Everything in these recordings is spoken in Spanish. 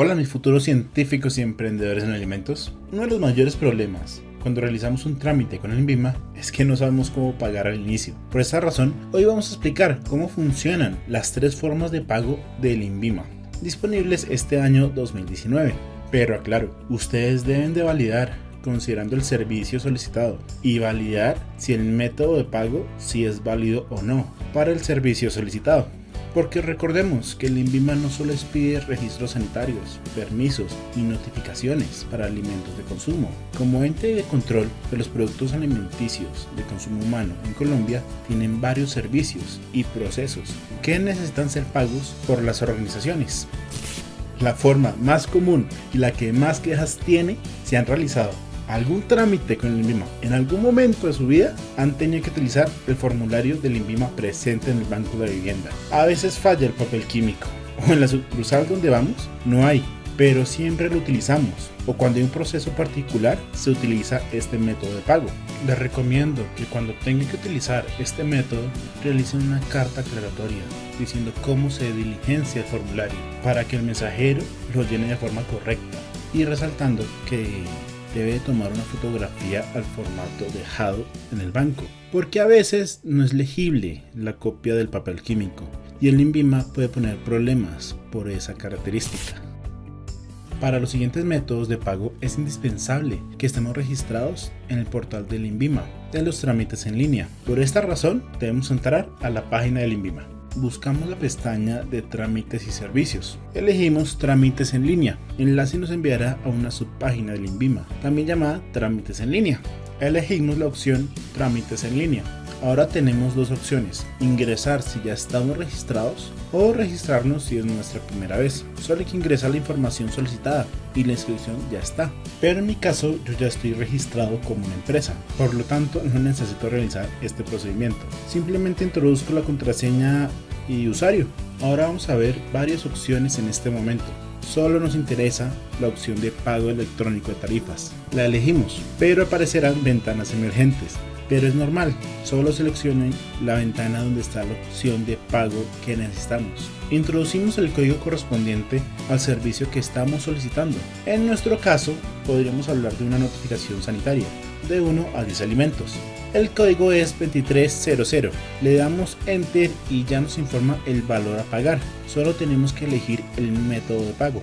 Hola mis futuros científicos y emprendedores en alimentos. Uno de los mayores problemas cuando realizamos un trámite con el INVIMA es que no sabemos cómo pagar al inicio. Por esa razón, hoy vamos a explicar cómo funcionan las tres formas de pago del INVIMA disponibles este año 2019. Pero aclaro, ustedes deben de validar considerando el servicio solicitado y validar si el método de pago si es válido o no para el servicio solicitado. Porque recordemos que el INVIMA no solo expide registros sanitarios, permisos y notificaciones para alimentos de consumo. Como ente de control de los productos alimenticios de consumo humano en Colombia, tienen varios servicios y procesos que necesitan ser pagos por las organizaciones. La forma más común y la que más quejas tiene, se han realizado algún trámite con el INVIMA en algún momento de su vida, han tenido que utilizar el formulario del INVIMA presente en el banco de Davivienda. A veces falla el papel químico o en la sucursal donde vamos no hay, pero siempre lo utilizamos, o cuando hay un proceso particular se utiliza este método de pago. Les recomiendo que cuando tengan que utilizar este método realicen una carta aclaratoria diciendo cómo se diligencia el formulario para que el mensajero lo llene de forma correcta y resaltando que debe tomar una fotografía al formato dejado en el banco, porque a veces no es legible la copia del papel químico y el INVIMA puede poner problemas por esa característica. Para los siguientes métodos de pago es indispensable que estemos registrados en el portal del INVIMA de los trámites en línea. Por esta razón debemos entrar a la página del INVIMA. Buscamos la pestaña de trámites y servicios. Elegimos trámites en línea. El enlace nos enviará a una subpágina del INVIMA, también llamada trámites en línea. Elegimos la opción trámites en línea. Ahora tenemos dos opciones: ingresar si ya estamos registrados o registrarnos si es nuestra primera vez. Solo hay que ingresar la información solicitada y la inscripción ya está. Pero en mi caso yo ya estoy registrado como una empresa, por lo tanto no necesito realizar este procedimiento. Simplemente introduzco la contraseña y usuario. Ahora vamos a ver varias opciones en este momento. Solo nos interesa la opción de pago electrónico de tarifas. La elegimos, pero aparecerán ventanas emergentes. Pero es normal, solo seleccionen la ventana donde está la opción de pago que necesitamos. Introducimos el código correspondiente al servicio que estamos solicitando. En nuestro caso, podríamos hablar de una notificación sanitaria de 1 a 10 alimentos. El código es 2300. Le damos Enter y ya nos informa el valor a pagar. Solo tenemos que elegir el método de pago.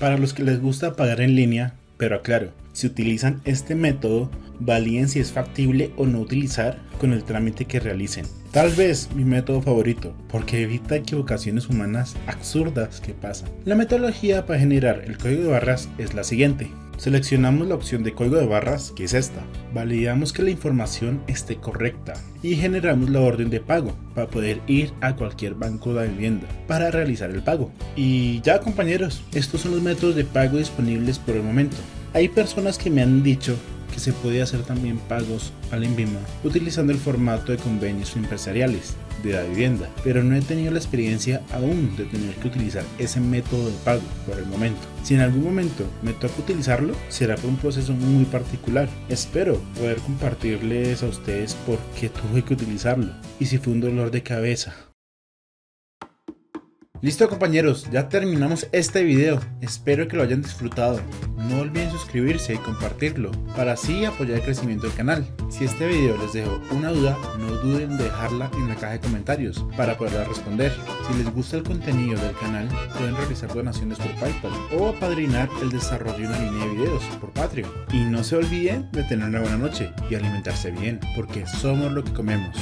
Para los que les gusta pagar en línea, pero aclaro, si utilizan este método, validen si es factible o no utilizar con el trámite que realicen. Tal vez mi método favorito, porque evita equivocaciones humanas absurdas que pasan. La metodología para generar el código de barras es la siguiente. Seleccionamos la opción de código de barras, que es esta. Validamos que la información esté correcta y generamos la orden de pago para poder ir a cualquier banco de vivienda para realizar el pago. Y ya compañeros, estos son los métodos de pago disponibles por el momento. Hay personas que me han dicho que se puede hacer también pagos al INVIMA utilizando el formato de convenios empresariales de Davivienda, pero no he tenido la experiencia aún de tener que utilizar ese método de pago por el momento. Si en algún momento me toca utilizarlo, será por un proceso muy particular. Espero poder compartirles a ustedes por qué tuve que utilizarlo y si fue un dolor de cabeza. Listo compañeros, ya terminamos este video, espero que lo hayan disfrutado. No olviden suscribirse y compartirlo para así apoyar el crecimiento del canal. Si este video les dejó una duda, no duden en dejarla en la caja de comentarios para poderla responder. Si les gusta el contenido del canal, pueden realizar donaciones por PayPal o apadrinar el desarrollo de una línea de videos por Patreon. Y no se olviden de tener una buena noche y alimentarse bien, porque somos lo que comemos.